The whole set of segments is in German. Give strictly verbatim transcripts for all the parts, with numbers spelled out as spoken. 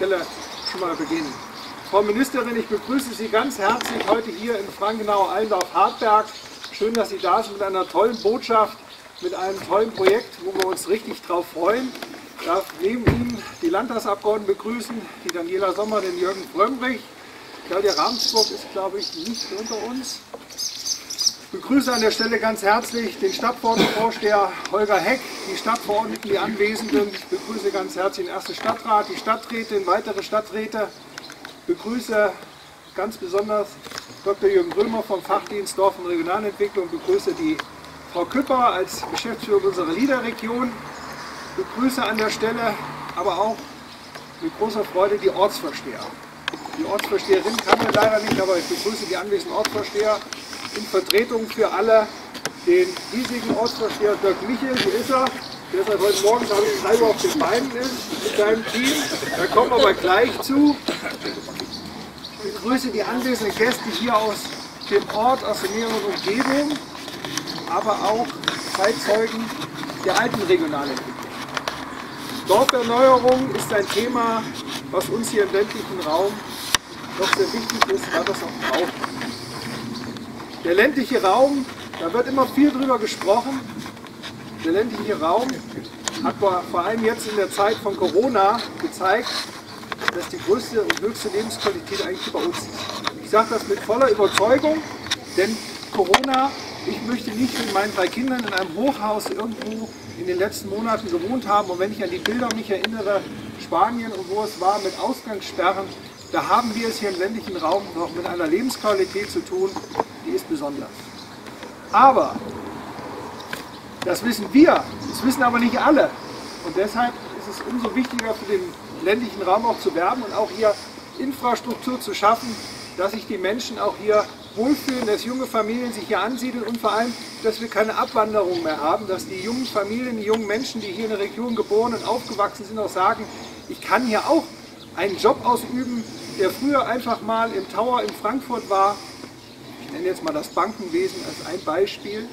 Schon mal beginnen. Frau Ministerin, ich begrüße Sie ganz herzlich heute hier in Frankenau-Allendorf-Haardtberg. Schön, dass Sie da sind mit einer tollen Botschaft, mit einem tollen Projekt, wo wir uns richtig drauf freuen. Ich darf neben Ihnen die Landtagsabgeordneten begrüßen, die Daniela Sommer, den Jürgen Frömmrich. Claudia Ramsburg ist, glaube ich, nicht unter uns. Ich begrüße an der Stelle ganz herzlich den Stadtverordnetenvorsteher Holger Heck, die Stadtverordneten, die Anwesenden. Ich begrüße ganz herzlich den ersten Stadtrat, die Stadträtin, weitere Stadträte. Ich begrüße ganz besonders Doktor Jürgen Römer vom Fachdienst Dorf- und Regionalentwicklung. Ich begrüße die Frau Küpper als Geschäftsführerin unserer Liederregion. Ich begrüße an der Stelle aber auch mit großer Freude die Ortsvorsteher. Die Ortsvorsteherin kann man leider nicht, aber ich begrüße die anwesenden Ortsvorsteher. In Vertretung für alle den hiesigen Ortsvorsteher Dirk Michel, hier ist er, der seit heute Morgen drei Uhr auf den Beinen ist, mit seinem Team, da kommen wir aber gleich zu. Ich begrüße die anwesenden Gäste hier aus dem Ort, aus der näheren Umgebung, aber auch Zeitzeugen der alten Regionalentwicklung. Dorferneuerung ist ein Thema, was uns hier im ländlichen Raum noch sehr wichtig ist, weil das auch braucht. Der ländliche Raum, da wird immer viel drüber gesprochen. Der ländliche Raum hat vor allem jetzt in der Zeit von Corona gezeigt, dass die größte und höchste Lebensqualität eigentlich bei uns ist. Ich sage das mit voller Überzeugung, denn Corona, ich möchte nicht mit meinen drei Kindern in einem Hochhaus irgendwo in den letzten Monaten gewohnt haben. Und wenn ich an die Bilder mich erinnere, Spanien und wo es war mit Ausgangssperren, da haben wir es hier im ländlichen Raum noch mit einer Lebensqualität zu tun, die ist besonders. Aber das wissen wir, das wissen aber nicht alle. Und deshalb ist es umso wichtiger für den ländlichen Raum auch zu werben und auch hier Infrastruktur zu schaffen, dass sich die Menschen auch hier wohlfühlen, dass junge Familien sich hier ansiedeln und vor allem, dass wir keine Abwanderung mehr haben, dass die jungen Familien, die jungen Menschen, die hier in der Region geboren und aufgewachsen sind, auch sagen, ich kann hier auch einen Job ausüben, der früher einfach mal im Tower in Frankfurt war. Ich nenne jetzt mal das Bankenwesen als ein Beispiel,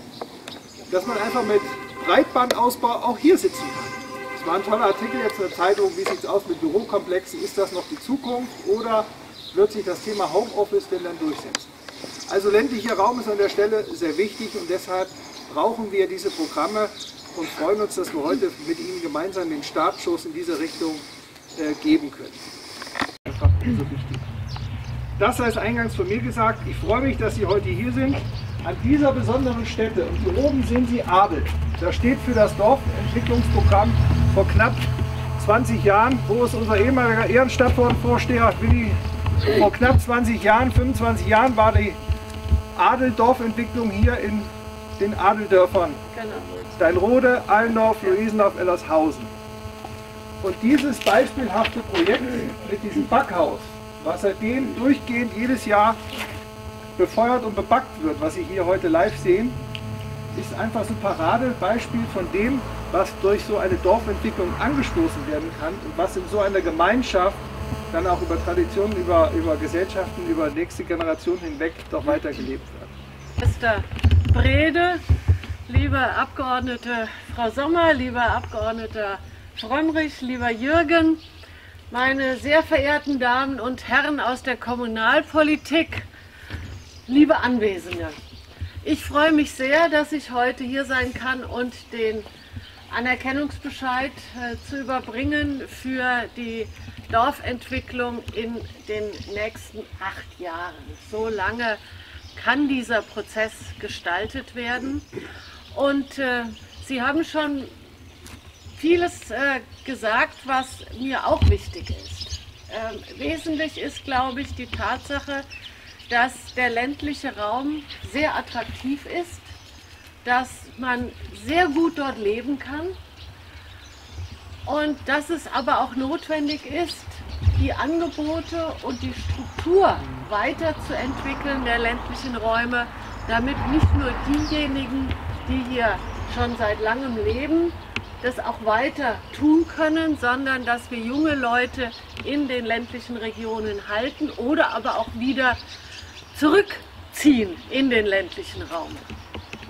dass man einfach mit Breitbandausbau auch hier sitzen kann. Es war ein toller Artikel jetzt in der Zeitung, wie sieht es aus mit Bürokomplexen, ist das noch die Zukunft oder wird sich das Thema Homeoffice denn dann durchsetzen? Also ländlicher Raum ist an der Stelle sehr wichtig und deshalb brauchen wir diese Programme und freuen uns, dass wir heute mit Ihnen gemeinsam den Startschuss in diese Richtung äh, geben können. Einfach so wichtig. Das sei es eingangs von mir gesagt. Ich freue mich, dass Sie heute hier sind. An dieser besonderen Stätte, und hier oben sehen Sie Adel. Da steht für das Dorfentwicklungsprogramm vor knapp zwanzig Jahren, wo es unser ehemaliger Ehrenstadtvorsteher Willi vor knapp zwanzig Jahren, fünfundzwanzig Jahren war die Adel-Dorfentwicklung hier in den Adeldörfern. Steinrode, Allendorf, Luisendorf, Ellershausen. Und dieses beispielhafte Projekt mit diesem Backhaus, was seitdem durchgehend jedes Jahr befeuert und bebackt wird, was Sie hier heute live sehen, ist einfach so ein Paradebeispiel von dem, was durch so eine Dorfentwicklung angestoßen werden kann und was in so einer Gemeinschaft dann auch über Traditionen, über, über Gesellschaften, über nächste Generation hinweg doch weitergelebt wird. Mister Brede, liebe Abgeordnete Frau Sommer, lieber Abgeordneter Frömmrich, lieber Jürgen, meine sehr verehrten Damen und Herren aus der Kommunalpolitik, liebe Anwesende, ich freue mich sehr, dass ich heute hier sein kann und den Anerkennungsbescheid äh, zu überbringen für die Dorfentwicklung in den nächsten acht Jahren. So lange kann dieser Prozess gestaltet werden. Und äh, Sie haben schon vieles äh, gesagt, was mir auch wichtig ist. Ähm, wesentlich ist, glaube ich, die Tatsache, dass der ländliche Raum sehr attraktiv ist, dass man sehr gut dort leben kann und dass es aber auch notwendig ist, die Angebote und die Struktur weiterzuentwickeln der ländlichen Räume, damit nicht nur diejenigen, die hier schon seit langem leben, das auch weiter tun können, sondern dass wir junge Leute in den ländlichen Regionen halten oder aber auch wieder zurückziehen in den ländlichen Raum.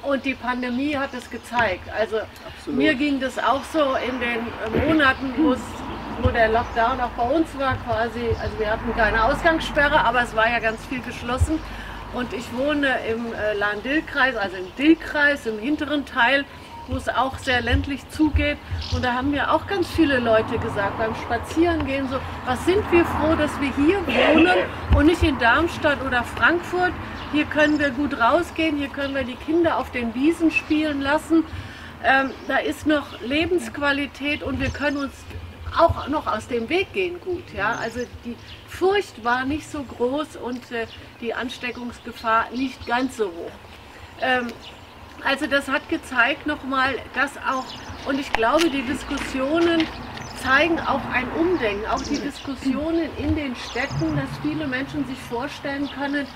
Und die Pandemie hat es gezeigt. Also Absolut. Mir ging das auch so in den Monaten, wo es wo der Lockdown auch bei uns war quasi, also wir hatten keine Ausgangssperre, aber es war ja ganz viel geschlossen. Und ich wohne im äh, Lahn-Dill-Kreis, also im Dill-Kreis, im hinteren Teil, wo es auch sehr ländlich zugeht. Und da haben mir auch ganz viele Leute gesagt, beim Spazierengehen so, was sind wir froh, dass wir hier wohnen und nicht in Darmstadt oder Frankfurt. Hier können wir gut rausgehen, hier können wir die Kinder auf den Wiesen spielen lassen. Ähm, da ist noch Lebensqualität und wir können uns auch noch aus dem Weg gehen gut. Ja? Also die Furcht war nicht so groß und äh, die Ansteckungsgefahr nicht ganz so hoch. Ähm, also das hat gezeigt nochmal, dass auch, und ich glaube, die Diskussionen zeigen auch ein Umdenken, auch die Diskussionen in den Städten, dass viele Menschen sich vorstellen können,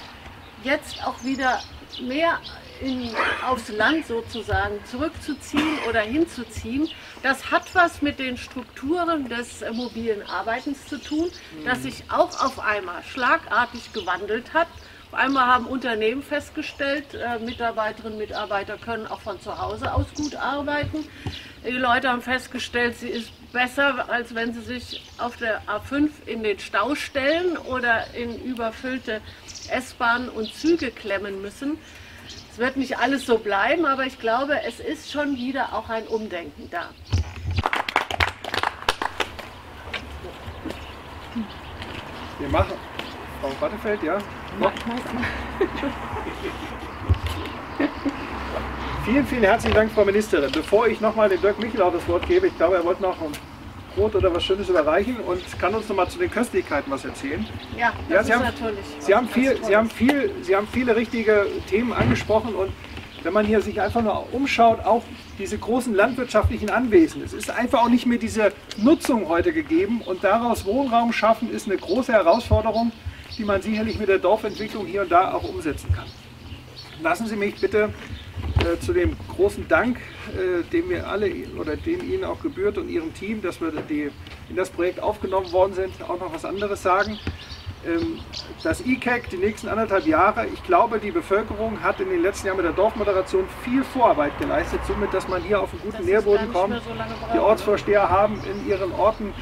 jetzt auch wieder mehr In, aufs Land sozusagen zurückzuziehen oder hinzuziehen. Das hat was mit den Strukturen des äh, mobilen Arbeitens zu tun, das sich auch auf einmal schlagartig gewandelt hat. Auf einmal haben Unternehmen festgestellt, äh, Mitarbeiterinnen und Mitarbeiter können auch von zu Hause aus gut arbeiten. Die Leute haben festgestellt, sie ist besser, als wenn sie sich auf der A fünf in den Stau stellen oder in überfüllte S-Bahnen und Züge klemmen müssen. Es wird nicht alles so bleiben, aber ich glaube, es ist schon wieder auch ein Umdenken da. Wir machen auf Wattefeld, ja? Mach. Vielen, vielen herzlichen Dank, Frau Ministerin. Bevor ich nochmal dem Dirk Michel auch das Wort gebe, ich glaube, er wollte noch ein Brot oder was Schönes überreichen und kann uns nochmal zu den Köstlichkeiten was erzählen. Ja, das ja, Sie ist haben, natürlich. Sie haben, viel, Sie, haben viel, Sie haben viele richtige Themen angesprochen und wenn man hier sich einfach nur umschaut, auch diese großen landwirtschaftlichen Anwesen, es ist einfach auch nicht mehr diese Nutzung heute gegeben und daraus Wohnraum schaffen ist eine große Herausforderung, die man sicherlich mit der Dorfentwicklung hier und da auch umsetzen kann. Lassen Sie mich bitte äh, zu dem großen Dank, äh, dem wir alle oder dem Ihnen auch gebührt und Ihrem Team, dass wir die, in das Projekt aufgenommen worden sind, auch noch was anderes sagen. Ähm, das I C A C die nächsten anderthalb Jahre, ich glaube, die Bevölkerung hat in den letzten Jahren mit der Dorfmoderation viel Vorarbeit geleistet, somit, dass man hier auf einen guten Nährboden kommt. Die Ortsvorsteher haben in ihren Orten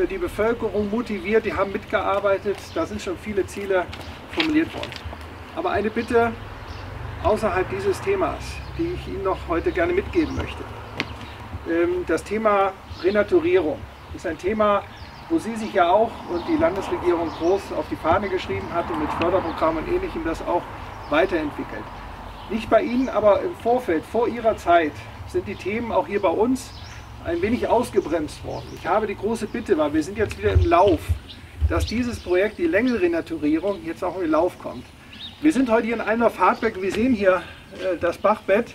äh, die Bevölkerung motiviert, die haben mitgearbeitet, da sind schon viele Ziele formuliert worden. Aber eine Bitte außerhalb dieses Themas, die ich Ihnen noch heute gerne mitgeben möchte. Das Thema Renaturierung ist ein Thema, wo Sie sich ja auch und die Landesregierung groß auf die Fahne geschrieben hat und mit Förderprogrammen und Ähnlichem das auch weiterentwickelt. Nicht bei Ihnen, aber im Vorfeld, vor Ihrer Zeit, sind die Themen auch hier bei uns ein wenig ausgebremst worden. Ich habe die große Bitte, weil wir sind jetzt wieder im Lauf, dass dieses Projekt, die Längelrenaturierung, jetzt auch in den Lauf kommt. Wir sind heute hier in Allendorf-Haardtberg, wir sehen hier äh, das Bachbett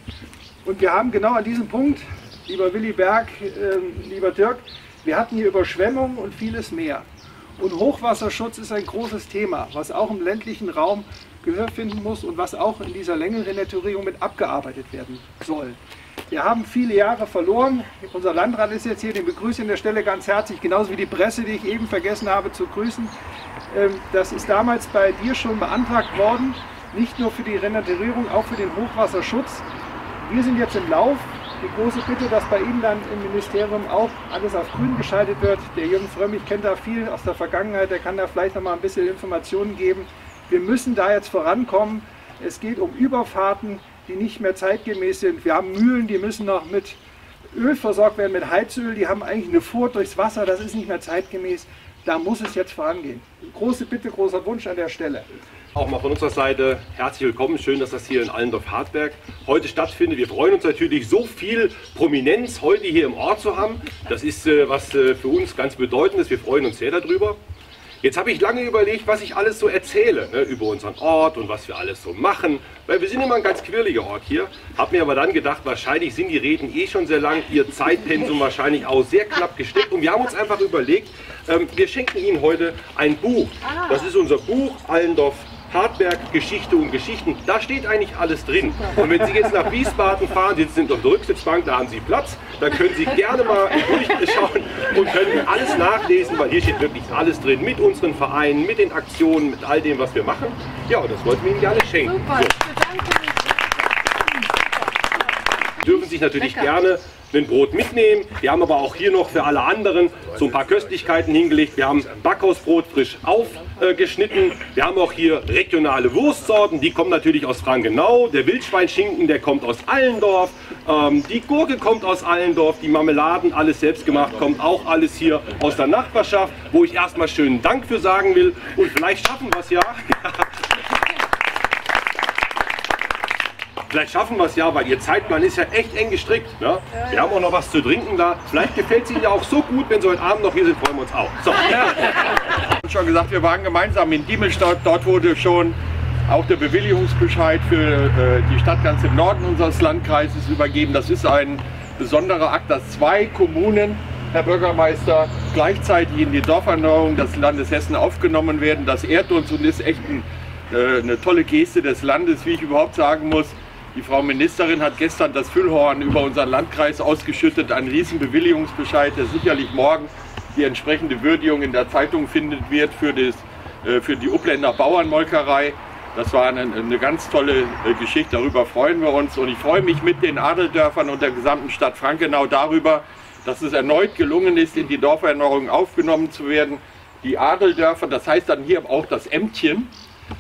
und wir haben genau an diesem Punkt, lieber Willi Berg, äh, lieber Dirk, wir hatten hier Überschwemmungen und vieles mehr. Und Hochwasserschutz ist ein großes Thema, was auch im ländlichen Raum Gehör finden muss und was auch in dieser Längenrenaturierung mit abgearbeitet werden soll. Wir haben viele Jahre verloren, unser Landrat ist jetzt hier, den begrüße ich an der Stelle ganz herzlich, genauso wie die Presse, die ich eben vergessen habe zu grüßen. Das ist damals bei dir schon beantragt worden, nicht nur für die Renaturierung, auch für den Hochwasserschutz. Wir sind jetzt im Lauf. Die große Bitte, dass bei Ihnen dann im Ministerium auch alles auf grün geschaltet wird. Der Jürgen Frömmrich kennt da viel aus der Vergangenheit, der kann da vielleicht noch mal ein bisschen Informationen geben. Wir müssen da jetzt vorankommen. Es geht um Überfahrten, die nicht mehr zeitgemäß sind. Wir haben Mühlen, die müssen noch mit Öl versorgt werden, mit Heizöl. Die haben eigentlich eine Furt durchs Wasser, das ist nicht mehr zeitgemäß. Da muss es jetzt vorangehen. Große Bitte, großer Wunsch an der Stelle. Auch mal von unserer Seite herzlich willkommen. Schön, dass das hier in Allendorf-Haardtberg heute stattfindet. Wir freuen uns natürlich, so viel Prominenz heute hier im Ort zu haben. Das ist äh, was äh, für uns ganz Bedeutendes. Wir freuen uns sehr darüber. Jetzt habe ich lange überlegt, was ich alles so erzähle, ne, über unseren Ort und was wir alles so machen. Weil wir sind immer ein ganz quirliger Ort hier. Habe mir aber dann gedacht, wahrscheinlich sind die Reden eh schon sehr lang, ihr Zeitpensum wahrscheinlich auch sehr knapp gesteckt. Und wir haben uns einfach überlegt, ähm, wir schenken Ihnen heute ein Buch. Das ist unser Buch, Allendorf-Haardtberg, Geschichte und Geschichten. Da steht eigentlich alles drin. Und wenn Sie jetzt nach Wiesbaden fahren, sitzen Sie auf der Rücksitzbank, da haben Sie Platz. Da können Sie gerne mal durchschauen und können alles nachlesen, weil hier steht wirklich alles drin, mit unseren Vereinen, mit den Aktionen, mit all dem, was wir machen. Ja, das wollten wir Ihnen gerne schenken. Super, so. dürfen sich natürlich gerne ein Brot mitnehmen. Wir haben aber auch hier noch für alle anderen so ein paar Köstlichkeiten hingelegt. Wir haben Backhausbrot frisch aufgeschnitten. Wir haben auch hier regionale Wurstsorten. Die kommen natürlich aus Frankenau. Der Wildschweinschinken, der kommt aus Allendorf. Ähm, die Gurke kommt aus Allendorf. Die Marmeladen, alles selbst gemacht, kommt auch alles hier aus der Nachbarschaft, wo ich erstmal schönen Dank für sagen will. Und vielleicht schaffen wir es ja. Vielleicht schaffen wir es ja, weil Ihr Zeitplan ist ja echt eng gestrickt. Ne? Wir haben auch noch was zu trinken da. Vielleicht gefällt es Ihnen ja auch so gut, wenn Sie heute Abend noch hier sind, freuen wir uns auch. So. Ich habe schon gesagt, wir waren gemeinsam in Diemelstadt. Dort wurde schon auch der Bewilligungsbescheid für äh, die Stadt ganz im Norden unseres Landkreises übergeben. Das ist ein besonderer Akt, dass zwei Kommunen, Herr Bürgermeister, gleichzeitig in die Dorferneuerung des Landes Hessen aufgenommen werden. Das ehrt uns und ist echt ein, äh, eine tolle Geste des Landes, wie ich überhaupt sagen muss. Die Frau Ministerin hat gestern das Füllhorn über unseren Landkreis ausgeschüttet, einen riesen Bewilligungsbescheid, der sicherlich morgen die entsprechende Würdigung in der Zeitung findet wird für, das, für die Upländer Bauernmolkerei. Das war eine, eine ganz tolle Geschichte, darüber freuen wir uns. Und ich freue mich mit den Adeldörfern und der gesamten Stadt Frankenau darüber, dass es erneut gelungen ist, in die Dorferneuerung aufgenommen zu werden. Die Adeldörfer, das heißt dann hier auch das Ämtchen,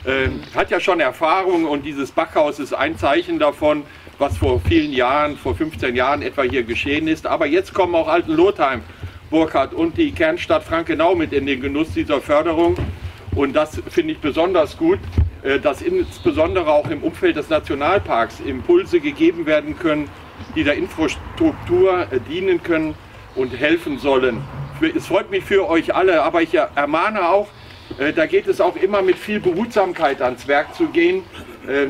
Ähm, hat ja schon Erfahrung und dieses Backhaus ist ein Zeichen davon, was vor vielen Jahren, vor fünfzehn Jahren etwa hier geschehen ist. Aber jetzt kommen auch Altenlotheim, Burkhardt und die Kernstadt Frankenau mit in den Genuss dieser Förderung. Und das finde ich besonders gut, äh, dass insbesondere auch im Umfeld des Nationalparks Impulse gegeben werden können, die der Infrastruktur äh, dienen können und helfen sollen. Es freut mich für euch alle, aber ich ermahne auch, da geht es auch immer mit viel Behutsamkeit ans Werk zu gehen.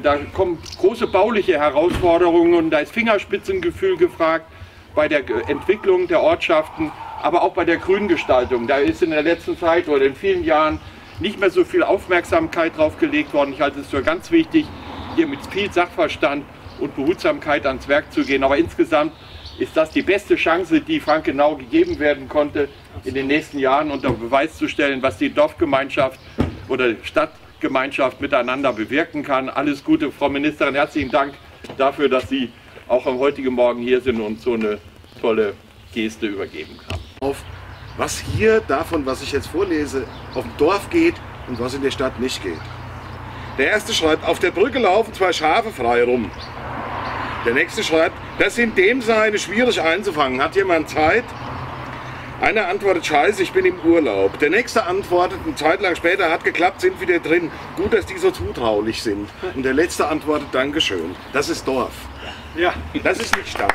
Da kommen große bauliche Herausforderungen und da ist Fingerspitzengefühl gefragt bei der Entwicklung der Ortschaften, aber auch bei der Grüngestaltung. Da ist in der letzten Zeit oder in vielen Jahren nicht mehr so viel Aufmerksamkeit drauf gelegt worden. Ich halte es für ganz wichtig, hier mit viel Sachverstand und Behutsamkeit ans Werk zu gehen. Aber insgesamt ist das die beste Chance, die Frankenau gegeben werden konnte, in den nächsten Jahren unter Beweis zu stellen, was die Dorfgemeinschaft oder Stadtgemeinschaft miteinander bewirken kann. Alles Gute, Frau Ministerin, herzlichen Dank dafür, dass Sie auch am heutigen Morgen hier sind und so eine tolle Geste übergeben haben. Auf was hier davon, was ich jetzt vorlese, auf dem Dorf geht und was in der Stadt nicht geht. Der erste schreibt, auf der Brücke laufen zwei Schafe frei rum. Der nächste schreibt, das sind dem seine schwierig einzufangen. Hat jemand Zeit? Einer antwortet, scheiße, ich bin im Urlaub. Der nächste antwortet, eine Zeit lang später, hat geklappt, sind wieder drin. Gut, dass die so zutraulich sind. Und der letzte antwortet, Dankeschön. Das ist Dorf. Ja, das ist nicht Stadt.